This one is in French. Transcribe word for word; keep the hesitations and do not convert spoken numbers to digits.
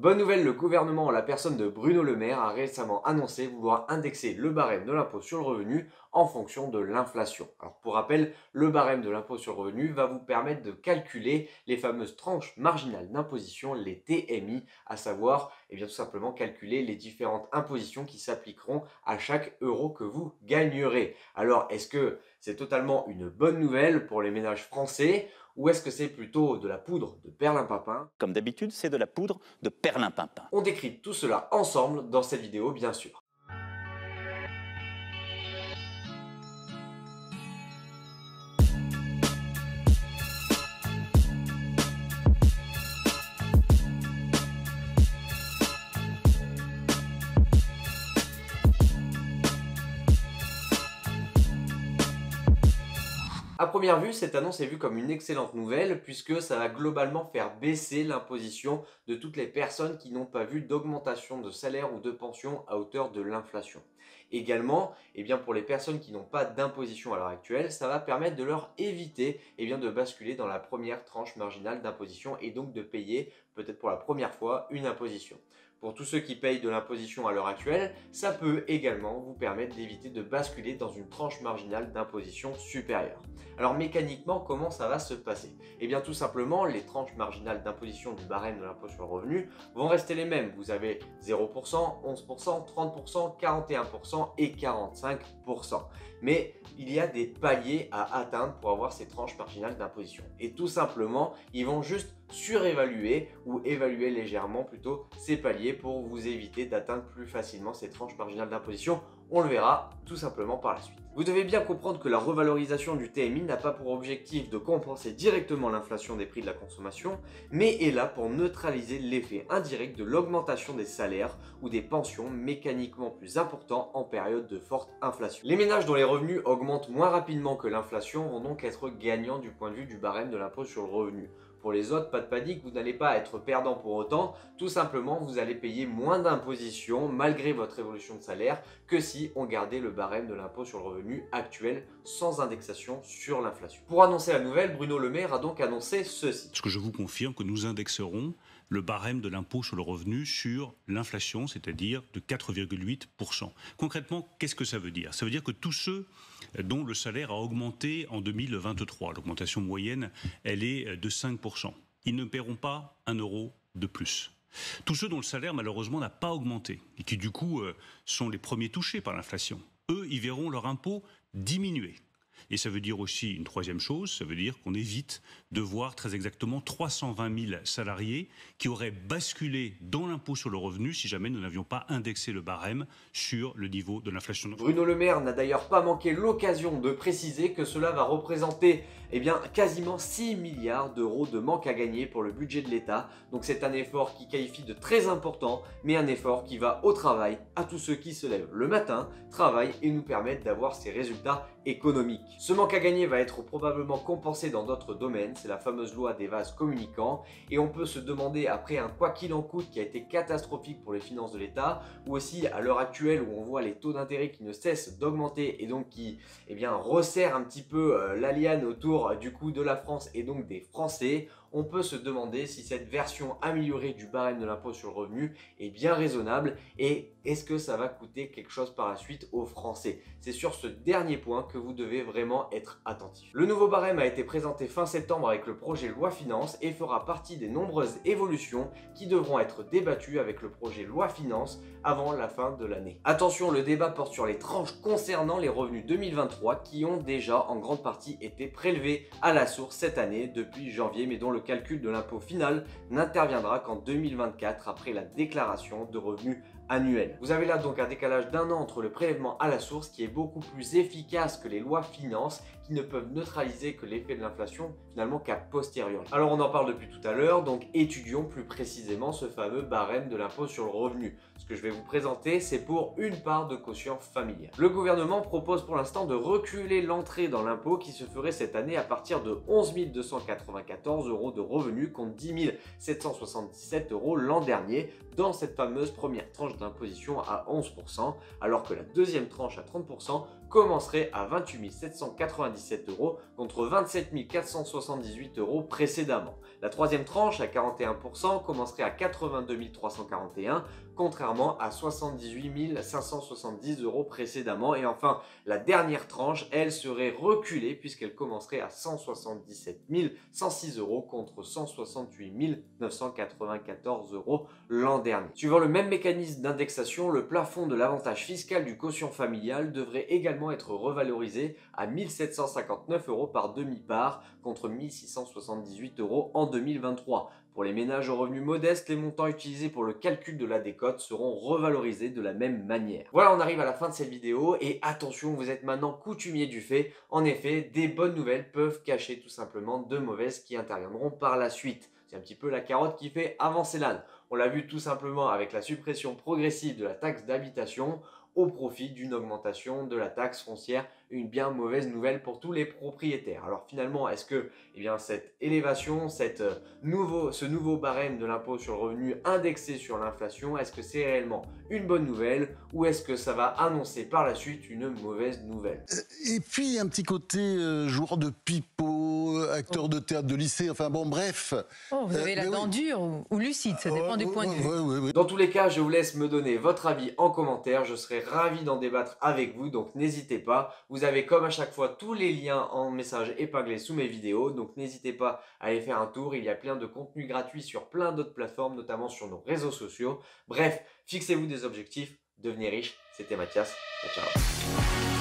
Bonne nouvelle, le gouvernement en la personne de Bruno Le Maire a récemment annoncé vouloir indexer le barème de l'impôt sur le revenu en fonction de l'inflation. Alors pour rappel, le barème de l'impôt sur le revenu va vous permettre de calculer les fameuses tranches marginales d'imposition, les T M I, à savoir eh bien, tout simplement calculer les différentes impositions qui s'appliqueront à chaque euro que vous gagnerez. Alors est-ce que c'est totalement une bonne nouvelle pour les ménages français ? Ou est-ce que c'est plutôt de la poudre de perlimpinpin ? Comme d'habitude, c'est de la poudre de perlimpinpin. On décrit tout cela ensemble dans cette vidéo, bien sûr. À première vue, cette annonce est vue comme une excellente nouvelle puisque ça va globalement faire baisser l'imposition de toutes les personnes qui n'ont pas vu d'augmentation de salaire ou de pension à hauteur de l'inflation. Également, eh bien pour les personnes qui n'ont pas d'imposition à l'heure actuelle, ça va permettre de leur éviter eh bien de basculer dans la première tranche marginale d'imposition et donc de payer peut-être pour la première fois une imposition. Pour tous ceux qui payent de l'imposition à l'heure actuelle, ça peut également vous permettre d'éviter de basculer dans une tranche marginale d'imposition supérieure. Alors mécaniquement, comment ça va se passer? Eh bien tout simplement, les tranches marginales d'imposition du barème de l'impôt sur le revenu vont rester les mêmes. Vous avez zéro pour cent, onze pour cent, trente pour cent, quarante et un pour cent et quarante-cinq pour cent. Mais il y a des paliers à atteindre pour avoir ces tranches marginales d'imposition. Et tout simplement, ils vont juste surévaluer ou évaluer légèrement plutôt ces paliers pour vous éviter d'atteindre plus facilement ces tranches marginales d'imposition. On le verra tout simplement par la suite. Vous devez bien comprendre que la revalorisation du T M I n'a pas pour objectif de compenser directement l'inflation des prix de la consommation, mais est là pour neutraliser l'effet indirect de l'augmentation des salaires ou des pensions mécaniquement plus importants en période de forte inflation. Les ménages dont les revenus augmentent moins rapidement que l'inflation vont donc être gagnants du point de vue du barème de l'impôt sur le revenu. Pour les autres, pas de panique, vous n'allez pas être perdant pour autant, tout simplement vous allez payer moins d'imposition malgré votre évolution de salaire que si on gardait le barème de l'impôt sur le revenu actuel sans indexation sur l'inflation. Pour annoncer la nouvelle, Bruno Le Maire a donc annoncé ceci. Ce que je vous confirme, que nous indexerons le barème de l'impôt sur le revenu sur l'inflation, c'est-à-dire de quatre virgule huit pour cent. Concrètement, qu'est-ce que ça veut dire? Ça veut dire que tous ceux dont le salaire a augmenté en deux mille vingt-trois, l'augmentation moyenne, elle est de cinq pour cent. Ils ne paieront pas un euro de plus. Tous ceux dont le salaire, malheureusement, n'a pas augmenté et qui, du coup, sont les premiers touchés par l'inflation, eux, ils verront leur impôt diminuer. Et ça veut dire aussi une troisième chose, ça veut dire qu'on évite de voir très exactement trois cent vingt mille salariés qui auraient basculé dans l'impôt sur le revenu si jamais nous n'avions pas indexé le barème sur le niveau de l'inflation. Bruno Le Maire n'a d'ailleurs pas manqué l'occasion de préciser que cela va représenter eh bien, quasiment six milliards d'euros de manque à gagner pour le budget de l'État. Donc c'est un effort qui qualifie de très important, mais un effort qui va au travail, à tous ceux qui se lèvent le matin, travaillent et nous permettent d'avoir ces résultats économiques. Ce manque à gagner va être probablement compensé dans d'autres domaines, c'est la fameuse loi des vases communicants, et on peut se demander après un quoi qu'il en coûte qui a été catastrophique pour les finances de l'État, ou aussi à l'heure actuelle où on voit les taux d'intérêt qui ne cessent d'augmenter et donc qui eh bien, resserrent un petit peu euh, la liane autour euh, du coup de la France et donc des Français, on peut se demander si cette version améliorée du barème de l'impôt sur le revenu est bien raisonnable et est-ce que ça va coûter quelque chose par la suite aux Français. C'est sur ce dernier point que vous devez vraiment être attentif. Le nouveau barème a été présenté fin septembre avec le projet loi finances et fera partie des nombreuses évolutions qui devront être débattues avec le projet loi finances avant la fin de l'année. Attention, le débat porte sur les tranches concernant les revenus deux mille vingt-trois qui ont déjà en grande partie été prélevés à la source cette année depuis janvier, mais dont le Le calcul de l'impôt final n'interviendra qu'en deux mille vingt-quatre après la déclaration de revenus annuels. Vous avez là donc un décalage d'un an entre le prélèvement à la source qui est beaucoup plus efficace que les lois finances qui ne peuvent neutraliser que l'effet de l'inflation finalement qu'à posteriori. Alors on en parle depuis tout à l'heure, donc étudions plus précisément ce fameux barème de l'impôt sur le revenu. Ce que je vais vous présenter, c'est pour une part de quotient familial. Le gouvernement propose pour l'instant de reculer l'entrée dans l'impôt qui se ferait cette année à partir de onze mille deux cent quatre-vingt-quatorze euros de revenus contre dix mille sept cent soixante-dix-sept euros l'an dernier dans cette fameuse première tranche d'imposition à onze pour cent alors que la deuxième tranche à trente pour cent commencerait à vingt-huit mille sept cent quatre-vingt-dix-sept euros contre vingt-sept mille quatre cent soixante-dix-huit euros précédemment. La troisième tranche à quarante et un pour cent commencerait à quatre-vingt-deux mille trois cent quarante et un contrairement à soixante-dix-huit mille cinq cent soixante-dix euros précédemment. Et enfin, la dernière tranche, elle serait reculée puisqu'elle commencerait à cent soixante-dix-sept mille cent six euros contre cent soixante-huit mille neuf cent quatre-vingt-quatorze euros l'an dernier. Suivant le même mécanisme d'indexation, le plafond de l'avantage fiscal du quotient familial devrait également être revalorisé à mille sept cent cinquante-neuf euros par demi-part contre mille six cent soixante-dix-huit euros en deux mille vingt-trois. Pour les ménages aux revenus modestes, les montants utilisés pour le calcul de la décote seront revalorisés de la même manière. Voilà, on arrive à la fin de cette vidéo et attention, vous êtes maintenant coutumier du fait. En effet, des bonnes nouvelles peuvent cacher tout simplement de mauvaises qui interviendront par la suite. C'est un petit peu la carotte qui fait avancer l'âne. On l'a vu tout simplement avec la suppression progressive de la taxe d'habitation au profit d'une augmentation de la taxe foncière, une bien mauvaise nouvelle pour tous les propriétaires. Alors finalement, est-ce que eh bien, cette élévation, cette nouveau, ce nouveau barème de l'impôt sur le revenu indexé sur l'inflation, est-ce que c'est réellement une bonne nouvelle ou est-ce que ça va annoncer par la suite une mauvaise nouvelle? Et puis un petit côté euh, joueur de pipeau, acteur oh. de théâtre de lycée, enfin bon bref. Oh, vous avez euh, la dent oui. dure ou, ou lucide, ça dépend ah, du oh, point oh, de vue. Oui, oui, oui. Dans tous les cas, je vous laisse me donner votre avis en commentaire, je serai ravi d'en débattre avec vous, donc n'hésitez pas. Vous avez comme à chaque fois tous les liens en message épinglés sous mes vidéos, donc n'hésitez pas à aller faire un tour, il y a plein de contenus gratuits sur plein d'autres plateformes, notamment sur nos réseaux sociaux. Bref, fixez-vous des objectifs, devenez riche, c'était Mathias, ciao.